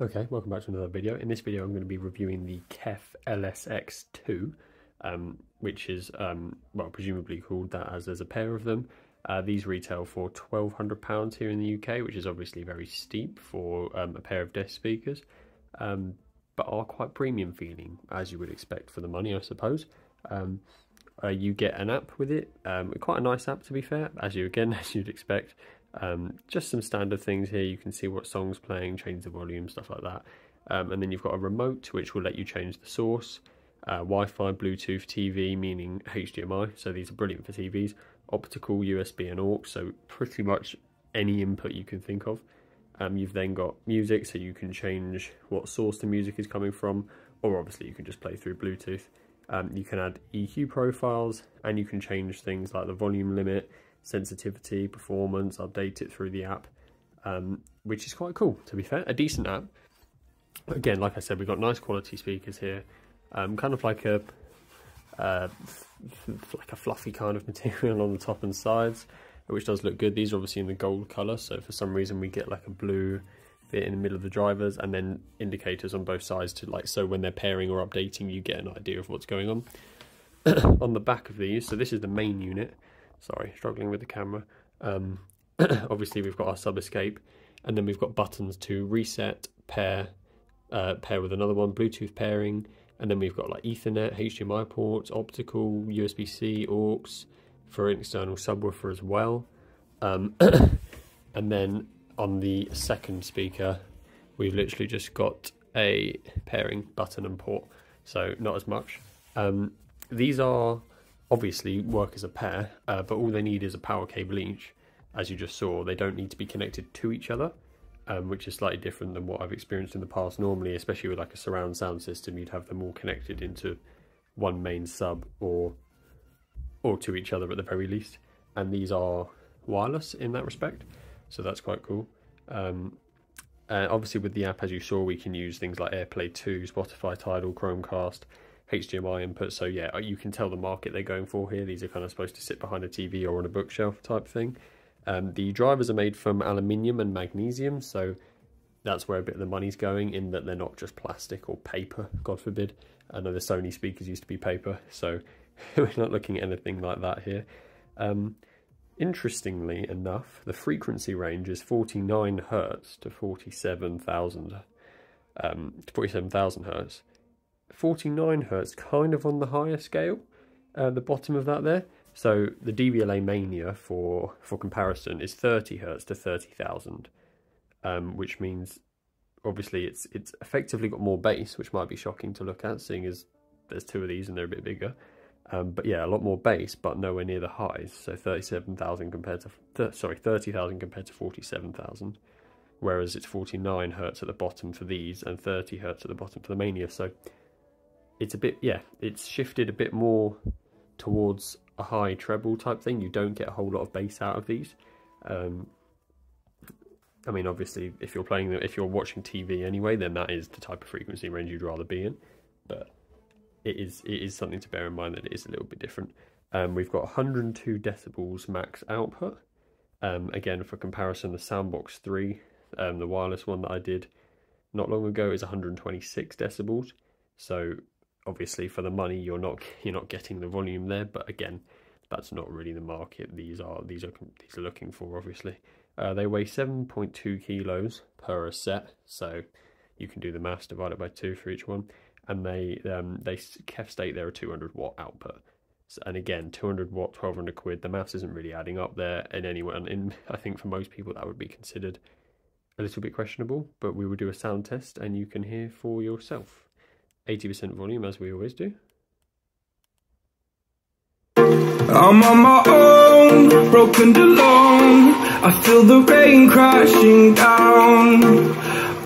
Okay, welcome back to another video. In this video I'm going to be reviewing the KEF LSX II, which is, well, presumably called that as there's a pair of them. These retail for £1,200 here in the UK, which is obviously very steep for a pair of desk speakers, but are quite premium feeling, as you would expect for the money, I suppose. You get an app with it, quite a nice app to be fair, as you'd expect. Just some standard things here. You can see what song's playing, change the volume, stuff like that, and then you've got a remote which will let you change the source, Wi-Fi, Bluetooth, TV, meaning HDMI, so these are brilliant for TVs, optical, USB and aux, so pretty much any input you can think of. You've then got music, so you can change what source the music is coming from, or obviously you can just play through Bluetooth. You can add EQ profiles, and you can change things like the volume limit, sensitivity, performance, update it through the app, which is quite cool to be fair, a decent app. Again, like I said, we've got nice quality speakers here, kind of like a fluffy kind of material on the top and sides, which does look good. These are obviously in the gold colour, so for some reason we get like a blue bit in the middle of the drivers, and then indicators on both sides to like, so when they're pairing or updating you get an idea of what's going on. On the back of these, so this is the main unit. Sorry, struggling with the camera. Obviously we've got our sub escape, and then we've got buttons to reset, pair with another one, Bluetooth pairing, and then we've got like Ethernet, HDMI ports, optical, USB-C, aux for an external subwoofer as well. And then on the second speaker, we've literally just got a pairing button and port, so not as much. These are obviously work as a pair, but all they need is a power cable each, as you just saw. They don't need to be connected to each other, which is slightly different than what I've experienced in the past. Normally, especially with like a surround sound system, you'd have them all connected into one main sub or to each other at the very least, and these are wireless in that respect, so that's quite cool. Obviously with the app, as you saw, we can use things like AirPlay 2, Spotify, Tidal, Chromecast, HDMI input, so yeah, you can tell the market they're going for here. These are kind of supposed to sit behind a TV or on a bookshelf type thing. The drivers are made from aluminium and magnesium, so that's where a bit of the money's going, in that they're not just plastic or paper, God forbid. I know the Sony speakers used to be paper, so we're not looking at anything like that here. Interestingly enough, the frequency range is 49 hertz to 47,000 hertz. 49 hertz, kind of on the higher scale, the bottom of that there. So the Devialet Mania, for comparison, is 30 hertz to 30,000, which means obviously it's effectively got more bass, which might be shocking to look at, seeing as there's two of these and they're a bit bigger. But yeah, a lot more bass, but nowhere near the highs. So 37,000 compared to 30,000 compared to 47,000, whereas it's 49 hertz at the bottom for these and 30 hertz at the bottom for the Mania. So it's a bit, yeah, it's shifted a bit more towards a high treble type thing. You don't get a whole lot of bass out of these. I mean, obviously, if you're playing them, if you're watching TV anyway, then that is the type of frequency range you'd rather be in. But it is something to bear in mind that it is a little bit different. We've got 102 decibels max output. Again, for comparison, the Soundbox 3, the wireless one that I did not long ago, is 126 decibels. So obviously for the money you're not getting the volume there, but again, that's not really the market these are looking for, obviously. They weigh 7.2 kilos per set, so you can do the maths, divide it by 2 for each one, and they KEF state they're a 200 watt output. So, and again, 200 watt, 1200 quid, the maths isn't really adding up there in anyone. I think for most people that would be considered a little bit questionable, but we will do a sound test and you can hear for yourself. 80% volume, as we always do. I'm on my own, broken alone. I feel the rain crashing down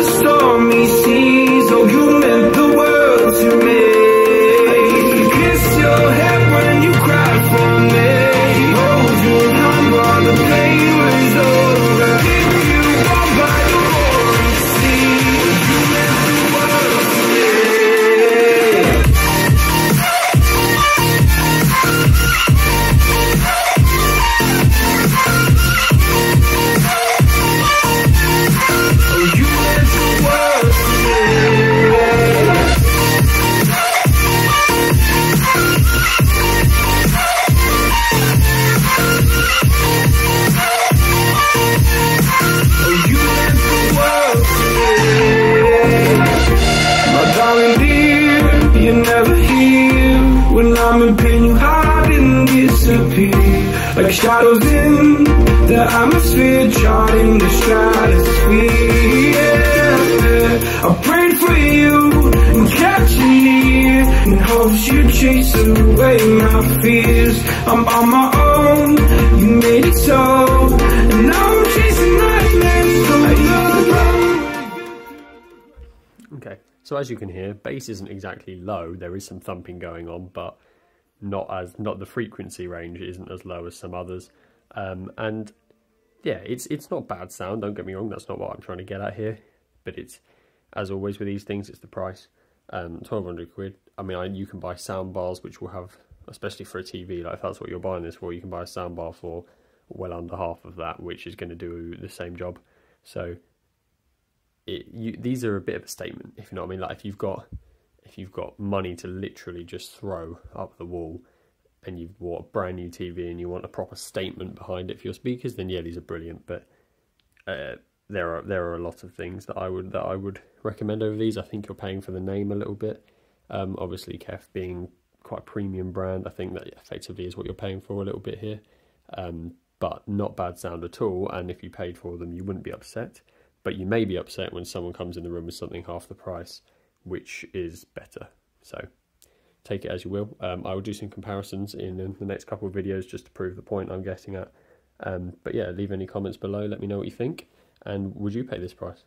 Stormy seas, oh, you meant the Like shadows in the atmosphere, charting the stratosphere. Yeah. I prayed for you and kept you near, in hopes you'd chase away my fears. I'm on my own, you made it so, and now I'm chasing nightmares from the okay, so as you can hear, bass isn't exactly low. There is some thumping going on, but not the frequency range isn't as low as some others, and yeah, it's not bad sound, don't get me wrong, that's not what I'm trying to get at here, but it's, as always with these things, it's the price. 1200 quid. I mean, you can buy sound bars which will have, especially for a TV, like if that's what you're buying this for, you can buy a sound bar for well under half of that, which is going to do the same job. So these are a bit of a statement, if you know what I mean. Like if you've got money to literally just throw up the wall, and you've bought a brand new TV and you want a proper statement behind it for your speakers, then yeah, these are brilliant. But there are a lot of things that I would recommend over these. I think you're paying for the name a little bit. Obviously, KEF being quite a premium brand, I think that effectively is what you're paying for a little bit here. But not bad sound at all. And if you paid for them, you wouldn't be upset. But you may be upset when someone comes in the room with something half the price, which is better. So take it as you will. I will do some comparisons in the next couple of videos just to prove the point I'm getting at. But yeah, leave any comments below, let me know what you think, and would you pay this price?